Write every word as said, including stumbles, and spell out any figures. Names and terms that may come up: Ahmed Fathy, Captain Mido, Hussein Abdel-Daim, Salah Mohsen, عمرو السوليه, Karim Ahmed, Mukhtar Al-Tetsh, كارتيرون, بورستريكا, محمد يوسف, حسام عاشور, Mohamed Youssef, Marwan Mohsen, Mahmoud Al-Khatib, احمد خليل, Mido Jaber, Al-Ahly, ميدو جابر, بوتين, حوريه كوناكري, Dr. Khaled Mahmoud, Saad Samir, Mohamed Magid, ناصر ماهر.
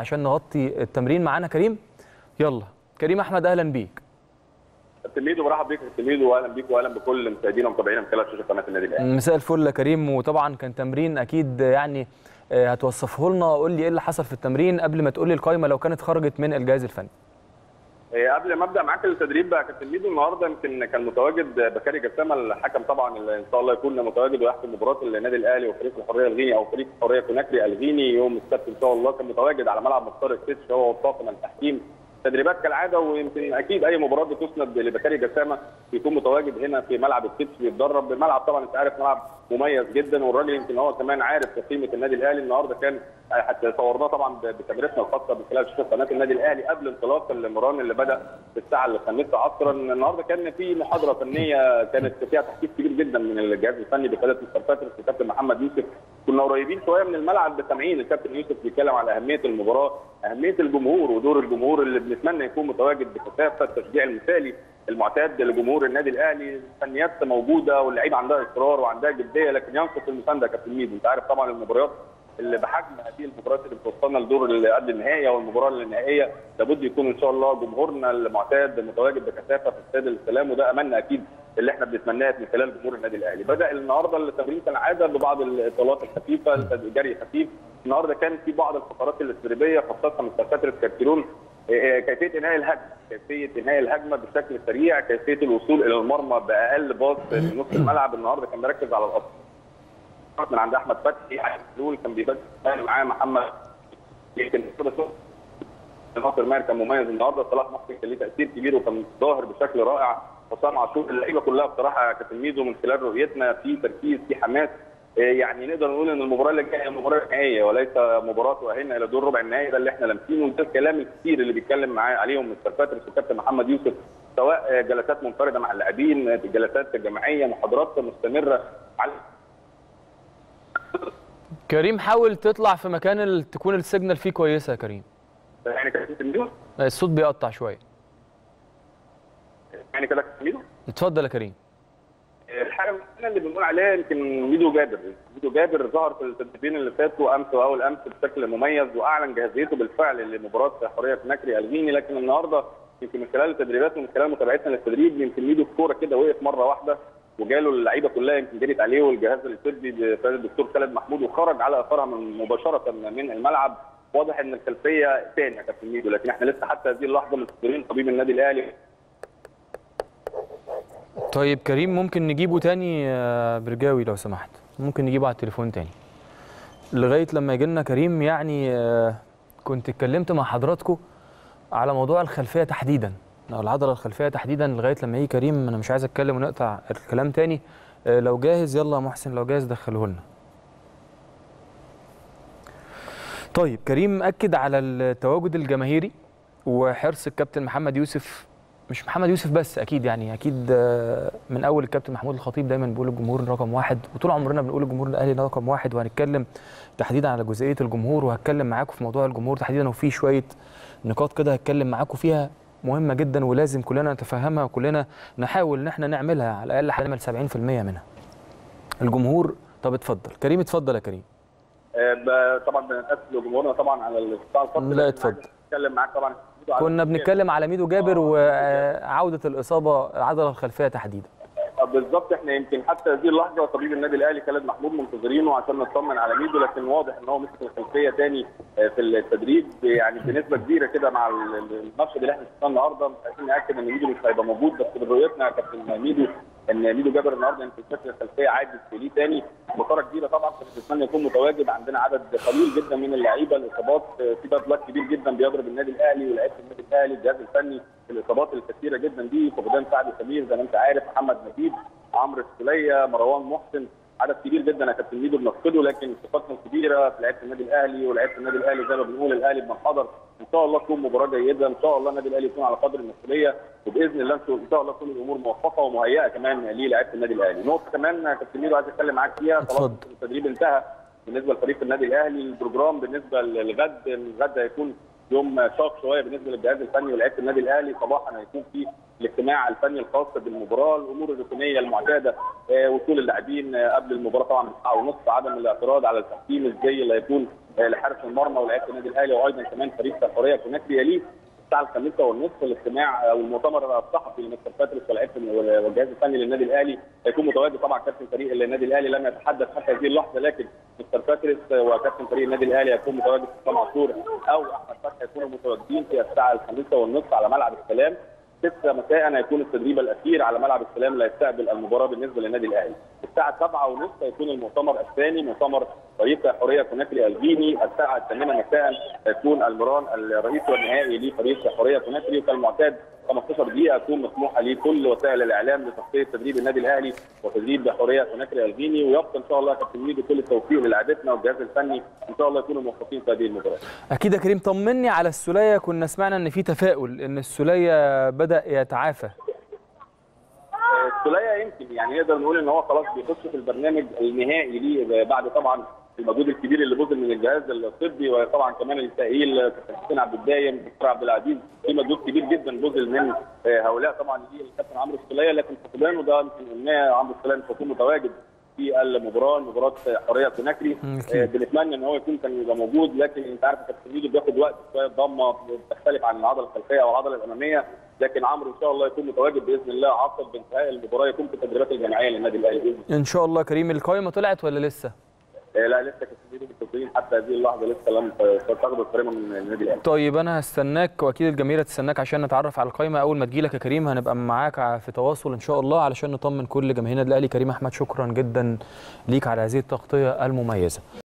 عشان نغطي التمرين. معانا كريم. يلا كريم احمد، اهلا بيك. كابتن ميدو، برحب بيك كابتن ميدو، واهلا بيك واهلا بكل مشاهدينا ومتابعينا من خلال شاشه قناه النادي الاهلي. مساء الفل يا كريم. وطبعا كان تمرين اكيد، يعني هتوصفه لنا. قول لي ايه اللي حصل في التمرين قبل ما تقول لي القايمه لو كانت خرجت من الجهاز الفني. قبل ما ابدا معاك التدريب بقى كابتن ميدو، النهارده يمكن كان متواجد بكاري جسامه، الحكم طبعا اللي ان شاء الله يكون متواجد ويحكم مباراه النادي الاهلي وفريق الحريه الغيني او فريق حريه كوناكري الغيني يوم السبت ان شاء الله. كان متواجد على ملعب مختار التتش هو والطاقم التحكيم، تدريبات كالعاده. ويمكن اكيد اي مباراه بتسند لبكاري جسامه بيكون متواجد هنا في ملعب التتش بيتدرب. الملعب طبعا انت عارف ملعب مميز جدا، والراجل يمكن هو كمان عارف قيمه النادي الاهلي. النهارده كان حتى صورناه طبعا بكاميرتنا الخاصه من خلال شاشه قناه النادي الاهلي قبل انطلاق المران اللي بدا في الساعه الخامسة عصرا. النهارده كان في محاضره فنيه كانت فيها تحكيم كبير جدا من الجهاز الفني بقياده مستر باتريس والكابتن محمد يوسف. كنا قريبين شويه من الملعب بالتمعين، الكابتن يوسف بيتكلم على اهميه المباراه، اهميه الجمهور ودور الجمهور اللي بنتمنى يكون متواجد بكثافه، التشجيع المثالي المعتاد لجمهور النادي الاهلي. الفنيات موجوده واللعيبه عندها اصرار وعندها جديه، لكن ينقص المسانده كابتن ميدو. انت عارف طبعا المباريات اللي بحجم هذه المباريات اللي بتوصلنا لدور اللي قبل النهائيه والمباراه النهائيه لابد يكون ان شاء الله جمهورنا المعتاد متواجد بكثافه في استاد السلام، وده املنا اكيد اللي احنا بنتمناه من خلال جمهور النادي الاهلي. بدا النهارده التمرين كالعاده ببعض الاطالات الخفيفه، الجري خفيف. النهارده كان في بعض الفقرات الاستراتيجيه خاصه من فتره كارتيرون، كيفيه انهاء الهجمه، كيفيه انهاء الهجمه بشكل سريع، كيفيه الوصول الى المرمى باقل باص من نص الملعب. النهارده كان مركز على القطر من عند احمد فتحي، احمد خليل كان بيبدل معاه محمد، يمكن ناصر ماهر كان مميز النهارده، صلاح محسن كان ليه تاثير كبير وكان ظاهر بشكل رائع، حسام عاشور. اللعيبه كلها بصراحه كابتن ميدو من خلال رؤيتنا في تركيز، في حماس، يعني نقدر نقول ان المباراه اللي جايه مباراه نهائيه وليس مباراه تؤهلنا الى دور ربع النهائي. ده اللي احنا لامسينه، وده الكلام الكثير اللي بيتكلم معاه عليهم مستر باتريس والكابتن محمد يوسف، سواء جلسات منفرده مع اللاعبين، جلسات جماعيه، محاضرات مستمره. على كريم حاول تطلع في مكان تكون السيجنال فيه كويسه يا كريم. يعني كابتن ميدو الصوت بيقطع شويه. يعني كده كابتن ميدو. اتفضل يا كريم. الحاجه اللي بنقول عليها يمكن ميدو جابر، ميدو جابر ظهر في التدريبين اللي فاتوا امس واول امس بشكل مميز، واعلن جاهزيته بالفعل لمباراه حريه كوناكري الغيني. لكن النهارده يمكن من خلال التدريبات ومن خلال متابعتنا للتدريب، يمكن ميدو الكوره كده وقف مره واحده وجاله اللعيبه كلها يمكن جريت عليه، والجهاز الطبي بقياده الدكتور خالد محمود، وخرج على اثارها من مباشره من الملعب. واضح ان الخلفيه ثانيه يا كابتن ميدو، لكن احنا لسه حتى هذه اللحظه منتظرين طبيب النادي الاهلي. طيب كريم، ممكن نجيبه تاني يا برجاوي لو سمحت، ممكن نجيبه على التليفون تاني لغايه لما يجي لنا كريم. يعني كنت اتكلمت مع حضراتكم على موضوع الخلفيه تحديدا، العضله الخلفيه تحديدا، لغايه لما يجي كريم. انا مش عايز اتكلم ونقطع الكلام تاني. لو جاهز يلا يا محسن، لو جاهز دخله لنا. طيب كريم اكد على التواجد الجماهيري وحرص الكابتن محمد يوسف، مش محمد يوسف بس اكيد، يعني اكيد من اول الكابتن محمود الخطيب دايما بيقول الجمهور رقم واحد، وطول عمرنا بنقول الجمهور الاهلي رقم واحد. وهنتكلم تحديدا على جزئيه الجمهور، وهتكلم معاكم في موضوع الجمهور تحديدا، وفي شويه نقاط كده هتكلم معاكم فيها مهمه جدا ولازم كلنا نتفهمها وكلنا نحاول ان احنا نعملها، على الاقل هنعمل سبعين في المية منها. الجمهور. طب اتفضل كريم، اتفضل يا كريم. طبعا بنتاسف لجمهورنا طبعا على القطاع الفني. لا اتفضل. بنتكلم معاك طبعا، كنا بنتكلم على ميدو جابر وعوده الاصابه العضله الخلفيه تحديدا. بالظبط، احنا يمكن حتى هذه اللحظه وطبيب النادي الاهلي خالد محمود منتظرينه عشان نطمن على ميدو، لكن واضح ان هو مسك الخلفيه تاني في التدريب يعني بنسبه كبيره كده مع الماتش اللي احنا شفناه النهارده. عايزين ناكد ان ميدو مش هيبقى موجود، بس برؤيتنا يا كابتن ميدو ان ميدو جابر النهارده يمكن شكل الخلفيه عادي ليه تاني بطاره كبيره. طبعا بنتمنى يكون متواجد، عندنا عدد قليل جدا من اللعيبه، الاصابات في باب كبير جدا بيضرب النادي الاهلي ولاعيبه النادي الاهلي الجهاز الفني، الاصابات الكثيره جدا دي، فقدان سعد سمير زي ما انت عارف، محمد مجيد، عمرو السوليه، مروان محسن، عدد كبير جدا يا كابتن ميدو بنفقده. لكن صفاتهم كبيره في لعيبه النادي الاهلي ولعيبه النادي الاهلي زي ما بنقول الاهلي بنحضر. ان شاء الله تكون مباراه جيده، ان شاء الله النادي الاهلي يكون على قدر المسؤوليه، وباذن الله ان شاء الله تكون الامور موفقه ومهيئه كمان للاعيبه النادي الاهلي. نقطه كمان يا كابتن ميدو عايز اتكلم معاك فيها، خلاص التدريب انتهى بالنسبه لفريق النادي الاهلي. البروجرام بالنسبه لغد، غد هيكون يوم شاق شويه بالنسبه للجهاز الفني ولاعيبه النادي الاهلي. صباحا هيكون في الاجتماع الفني الخاص بالمباراه، الامور الروتينيه المعتاده، وصول اللاعبين قبل المباراه طبعا بساعه ونص، عدم الاعتراض على التقييم الزي اللي هيكون لحارس المرمى ولاعيبه النادي الاهلي وايضا كمان فريق هوريا كوناكري. يليه الساعه الخامسه والنصف الاجتماع او المؤتمر الصحفي لمستر باتريس ولاعيبه والجهاز الفني للنادي الاهلي، هيكون متواجد طبعا كابتن فريق النادي الاهلي. لم يتحدث حتى هذه اللحظه، لكن مستر باتريس وكابتن فريق النادي الاهلي هيكون متواجد حسام عاشور او احمد فتحي هيكونوا متواجدين في الساعه الخامسه والنصف على ملعب السلام. ستة مساء هيكون التدريب الاخير على ملعب السلام اللي هيستقبل المباراه بالنسبه للنادي الاهلي. الساعه سبعة ونصف هيكون المؤتمر الثاني، مؤتمر فريق حوريه كوناكري الجيني. الساعه ثمانية مساء هيكون المران الرئيسي والنهائي لفريق حوريه كوناكري، وكالمعتاد خمستاشر دقيقة هتكون مسموحه لكل وسائل الاعلام لتغطيه تدريب النادي الاهلي وتدريب حوريه كوناكري الجيني. ويبقى ان شاء الله كابتن ميدو كل التوفيق للاعبتنا والجهاز الفني، ان شاء الله يكونوا موفقين في هذه المباراه. اكيد يا كريم. طمني على السوليه، كنا سمعنا ان في تفاؤل ان السوليه بدا يتعافى. السوليه يمكن يعني نقدر نقول ان هو خلاص بيخش في البرنامج النهائي ليه بعد طبعا المجهود الكبير اللي بذل من الجهاز الطبي، وطبعا كمان التاهيل كابتن حسين عبد الدايم دكتور عبد العزيز، في مجهود كبير جدا بذل من هؤلاء طبعا الكابتن عمرو السوليه. لكن فقدانه ده يمكن قلناه، عمرو السوليه مش هيكون متواجد في المباراه، مباراه حوريه كوناكري. بنتمنى ان هو يكون كان يبقى موجود، لكن انت عارف كابتن ميدو بياخد وقت شويه، الضمه بتختلف عن العضله الخلفيه والعضله الاماميه. لكن عمرو ان شاء الله يكون متواجد باذن الله عقب بانتهاء المباراه، يكون في التدريبات الجماعيه للنادي الاهلي ان شاء الله. كريم، القائمه طلعت ولا لسه؟ لا لسه كابتن ميدو حتى هذه اللحظه لسه لم تاخد القائمه من النادي الاهلي. طيب انا هستناك واكيد الجماهير هتستناك عشان نتعرف على القائمه. اول ما تجيلك يا كريم هنبقى معاك في تواصل ان شاء الله علشان نطمن كل جماهير النادي الاهلي. كريم احمد، شكرا جدا ليك على هذه التغطيه المميزه.